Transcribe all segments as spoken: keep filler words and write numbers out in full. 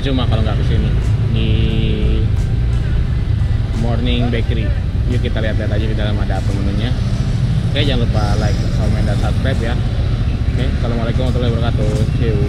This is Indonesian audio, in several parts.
percuma kalau nggak kesini di Morning Bakery. Yuk kita lihat-lihat aja di dalam ada apa menunya. Oke, jangan lupa like, comment, dan subscribe ya. Oke, assalamualaikum warahmatullahi wabarakatuh. See you.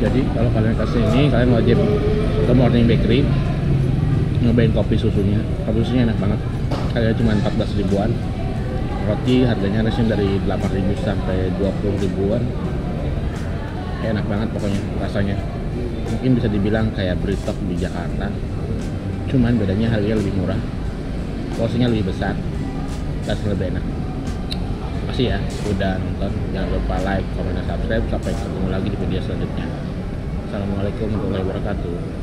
Jadi kalau kalian kasih ini, kalian wajib ke Morning Bakery nyobain kopi susunya. Kopi susunya enak banget, harganya cuma empat belas ribuan. Roti harganya resin dari delapan ribu sampai dua puluh ribuan. Enak banget pokoknya rasanya. Mungkin bisa dibilang kayak Britok di Jakarta, cuman bedanya harganya lebih murah, porsinya lebih besar, rasanya lebih enak. Makasih ya udah nonton, jangan lupa like, komen, dan subscribe. Sampai ketemu lagi di video selanjutnya. Assalamualaikum warahmatullahi wabarakatuh.